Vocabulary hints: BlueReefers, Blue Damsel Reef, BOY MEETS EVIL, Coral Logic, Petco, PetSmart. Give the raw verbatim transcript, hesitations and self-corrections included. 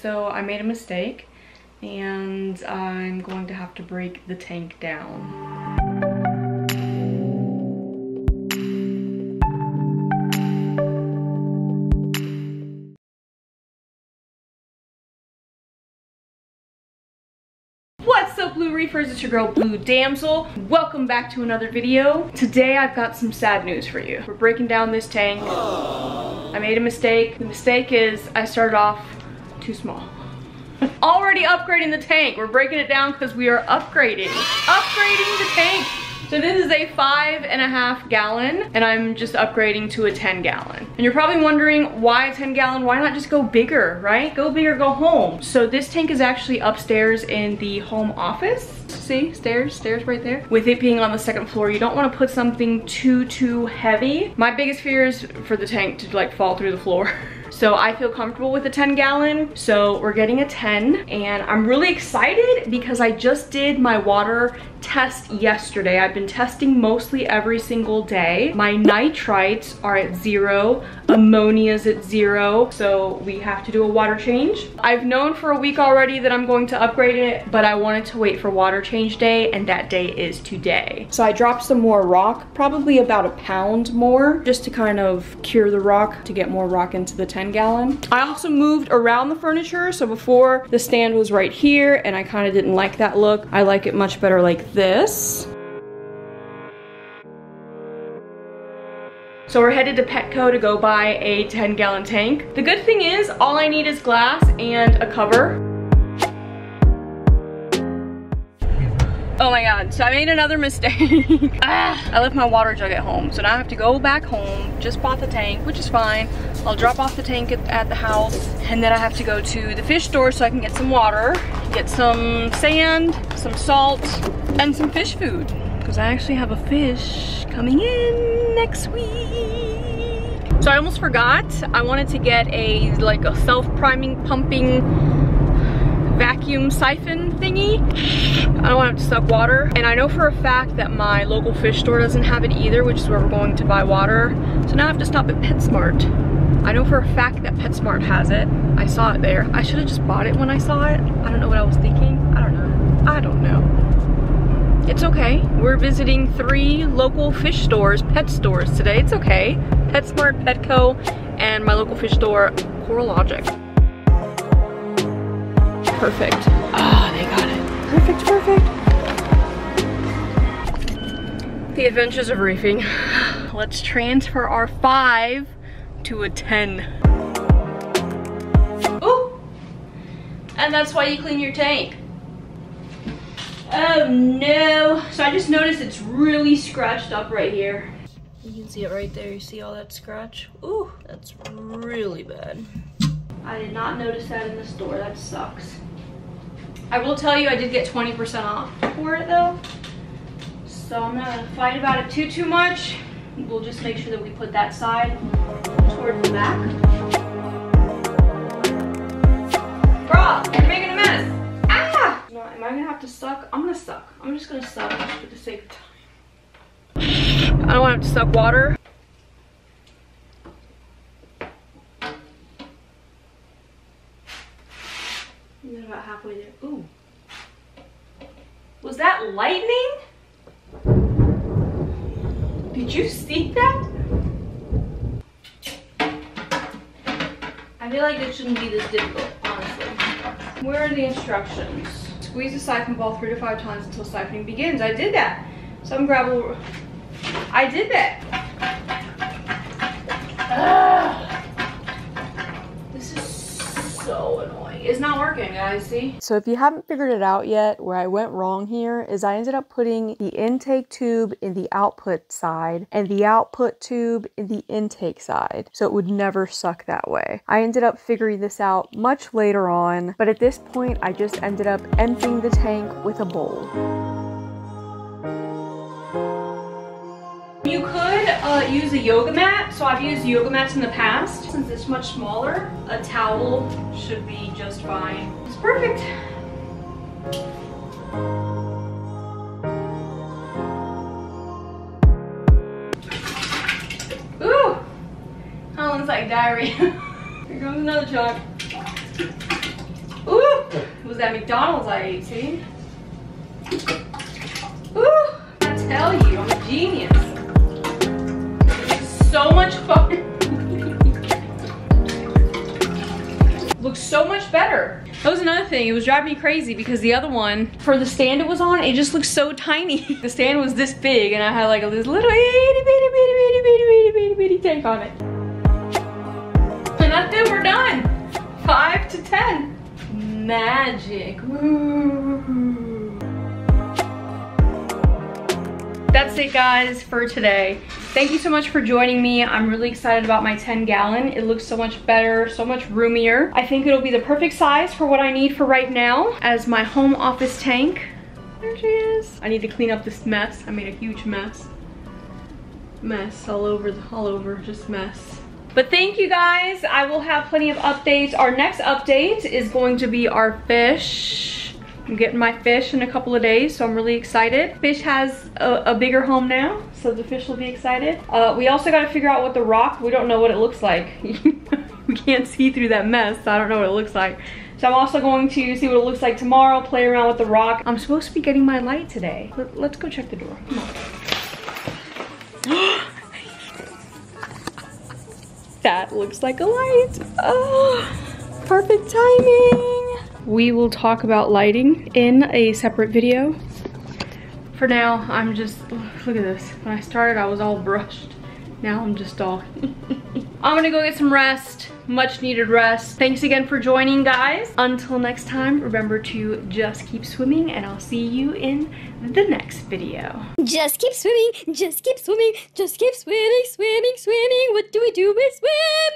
So I made a mistake and I'm going to have to break the tank down. Blue Reefers, it's your girl Blue Damsel. Welcome back to another video. Today I've got some sad news for you. We're breaking down this tank. Oh. I made a mistake. The mistake is I started off too small. Already upgrading the tank. We're breaking it down because we are upgrading. Upgrading the tank. So this is a five and a half gallon and I'm just upgrading to a ten gallon. And you're probably wondering why ten gallon, why not just go bigger, right? Go bigger, go home. So this tank is actually upstairs in the home office. See, stairs, stairs right there. With it being on the second floor, you don't wanna put something too, too heavy. My biggest fear is for the tank to like fall through the floor. So I feel comfortable with a ten gallon. So we're getting a ten and I'm really excited because I just did my water test yesterday. I've been testing mostly every single day. My nitrites are at zero, ammonia's at zero. So we have to do a water change. I've known for a week already that I'm going to upgrade it, but I wanted to wait for water change day and that day is today. So I dropped some more rock, probably about a pound more, just to kind of cure the rock, to get more rock into the tank. ten gallon. I also moved around the furniture. So before, the stand was right here and I kind of didn't like that look. I like it much better like this. So we're headed to Petco to go buy a ten gallon tank. The good thing is all I need is glass and a cover. Oh my God, so I made another mistake. ah, I left my water jug at home. So now I have to go back home, just bought the tank, which is fine. I'll drop off the tank at, at the house and then I have to go to the fish store so I can get some water, get some sand, some salt, and some fish food. Because I actually have a fish coming in next week. So I almost forgot, I wanted to get a like a self-priming, pumping, vacuum siphon thingy. I don't want to have to suck water. And I know for a fact that my local fish store doesn't have it either, which is where we're going to buy water. So now I have to stop at PetSmart. I know for a fact that PetSmart has it. I saw it there. I should have just bought it when I saw it. I don't know what I was thinking. I don't know. I don't know. It's okay. We're visiting three local fish stores, pet stores today. It's okay. PetSmart, Petco, and my local fish store, Coral Logic. Perfect. Ah, oh, they got it. Perfect, perfect. The adventures of reefing. Let's transfer our five to a ten. Oh, and that's why you clean your tank. Oh no. So I just noticed it's really scratched up right here. You can see it right there. You see all that scratch? Ooh, that's really bad. I did not notice that in the store. That sucks. I will tell you I did get twenty percent off for it though. So I'm not gonna fight about it too, too much. We'll just make sure that we put that side toward the back. Girl, you're making a mess. Ah! No, am I gonna have to suck? I'm gonna suck. I'm just gonna suck for the sake of time. I don't wanna have to suck water. I'm about halfway there. Ooh. Was that lightning? Did you see that? I feel like it shouldn't be this difficult, honestly. Where are the instructions? Squeeze the siphon ball three to five times until siphoning begins. I did that. Some gravel. I did that. Ugh. This is so annoying. It's not working, guys, see? So if you haven't figured it out yet, where I went wrong here is I ended up putting the intake tube in the output side and the output tube in the intake side, so it would never suck that way. I ended up figuring this out much later on, but at this point, I just ended up emptying the tank with a bowl. You could uh, use a yoga mat. So I've used yoga mats in the past. Since it's much smaller, a towel should be just fine. It's perfect. Ooh, that looks like diarrhea. Here comes another chunk. was that McDonald's I ate, see? Woo! I tell you, I'm a genius. It's so much fun. Looks so much better. That was another thing, it was driving me crazy because the other one, for the stand it was on, it just looked so tiny. The stand was this big and I had like this little itty bitty bitty bitty bitty bitty bitty bitty tank on it. And that's it, we're done. Five to ten. Magic. Ooh. That's it guys for today. Thank you so much for joining me. I'm really excited about my ten gallon. It looks so much better, so much roomier. I think it'll be the perfect size for what I need for right now as my home office tank. There she is. I need to clean up this mess. I made a huge mess. Mess all over, all over, just mess. But thank you guys. I will have plenty of updates. Our next update is going to be our fish. I'm getting my fish in a couple of days, so I'm really excited. Fish has a, a bigger home now, so the fish will be excited. Uh, we also got to figure out what the rock, we don't know what it looks like. We can't see through that mess, so I don't know what it looks like. So I'm also going to see what it looks like tomorrow, play around with the rock. I'm supposed to be getting my light today. Let, let's go check the door. Come on. That looks like a light. Oh, perfect timing. We will talk about lighting in a separate video. For now, I'm just, look at this. When I started, I was all brushed. Now I'm just all. I'm gonna go get some rest, much needed rest. Thanks again for joining, guys. Until next time, remember to just keep swimming and I'll see you in the next video. Just keep swimming, just keep swimming, just keep swimming, swimming, swimming. What do we do? We swim!